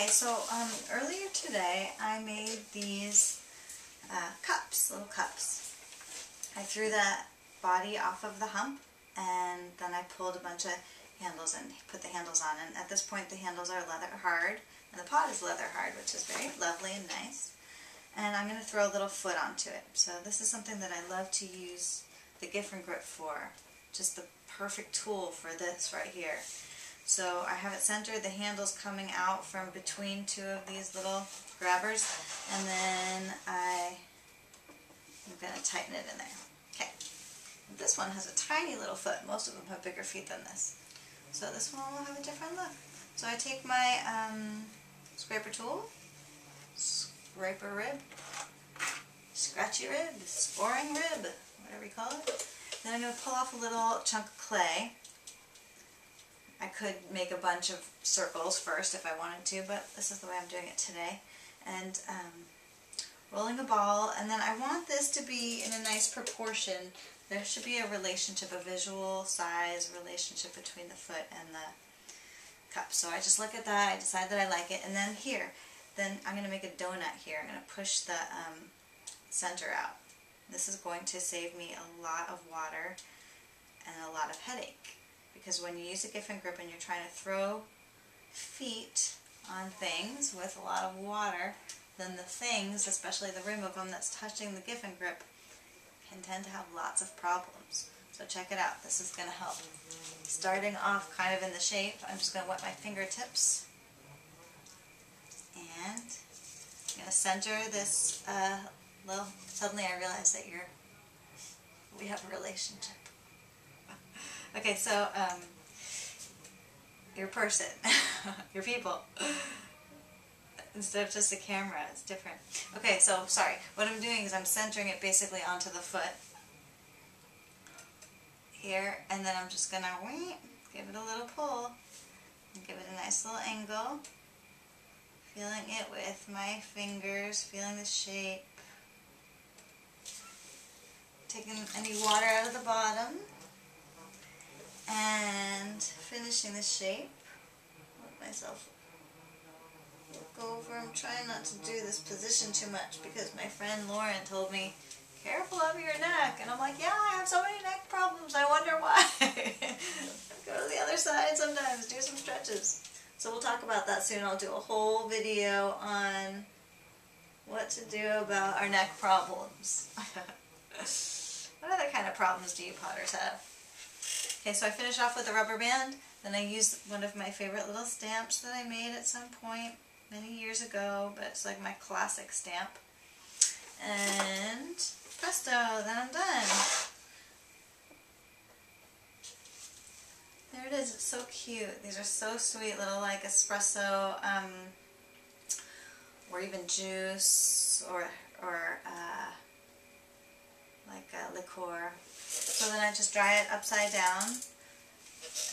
Okay, so earlier today I made these cups, little cups. I threw the body off of the hump and then I pulled a bunch of handles and put the handles on, and at this point the handles are leather hard and the pot is leather hard, which is very lovely and nice. And I'm going to throw a little foot onto it. So this is something that I love to use the Giffin Grip for, just the perfect tool for this right here. So I have it centered, the handle's coming out from between two of these little grabbers, and then I'm going to tighten it in there. Okay. This one has a tiny little foot. Most of them have bigger feet than this. So this one will have a different look. So I take my scraper tool, scraper rib, scratchy rib, scoring rib, whatever you call it. Then I'm going to pull off a little chunk of clay. I could make a bunch of circles first if I wanted to, but this is the way I'm doing it today. And rolling a ball, and then I want this to be in a nice proportion. There should be a relationship, a visual size relationship between the foot and the cup. So I just look at that, I decide that I like it, and then here, then I'm going to make a donut here. I'm going to push the center out. This is going to save me a lot of water and a lot of headache. Because when you use a Giffin Grip and you're trying to throw feet on things with a lot of water, then the things, especially the rim of them that's touching the Giffin Grip, can tend to have lots of problems. So check it out. This is going to help. Starting off kind of in the shape, I'm just going to wet my fingertips. And I'm going to center this little... Suddenly I realize that we have a relationship. Okay, so, your person, your people, instead of just a camera, it's different. Okay, so, sorry, what I'm doing is I'm centering it basically onto the foot here, and then I'm just going to give it a little pull, and give it a nice little angle, feeling it with my fingers, feeling the shape, taking any water out of the bottom. And finishing the shape. Let myself look over. I'm trying not to do this position too much because my friend Lauren told me, careful of your neck. And I'm like, yeah, I have so many neck problems. I wonder why. Go to the other side sometimes. Do some stretches. So we'll talk about that soon. I'll do a whole video on what to do about our neck problems. What other kind of problems do you potters have? Okay, so I finish off with a rubber band, then I use one of my favorite little stamps that I made at some point many years ago, but it's like my classic stamp, and presto, then I'm done. There it is, it's so cute. These are so sweet, little like espresso, or even juice, or like a liqueur. So then I just dry it upside down,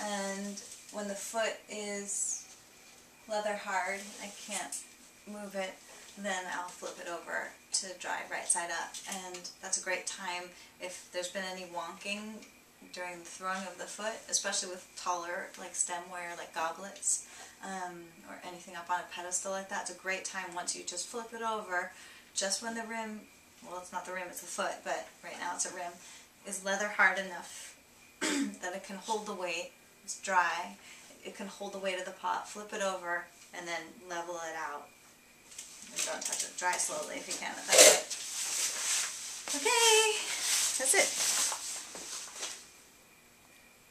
and when the foot is leather hard, I can't move it, then I'll flip it over to dry right side up. And that's a great time if there's been any wonking during the throwing of the foot, especially with taller like stemware like goblets or anything up on a pedestal like that. It's a great time once you just flip it over, just when the rim, well, it's not the rim, it's the foot, but right now it's a rim, is leather hard enough that it can hold the weight, it's dry, it can hold the weight of the pot, flip it over, and then level it out. And don't touch it, dry slowly if you can at that point.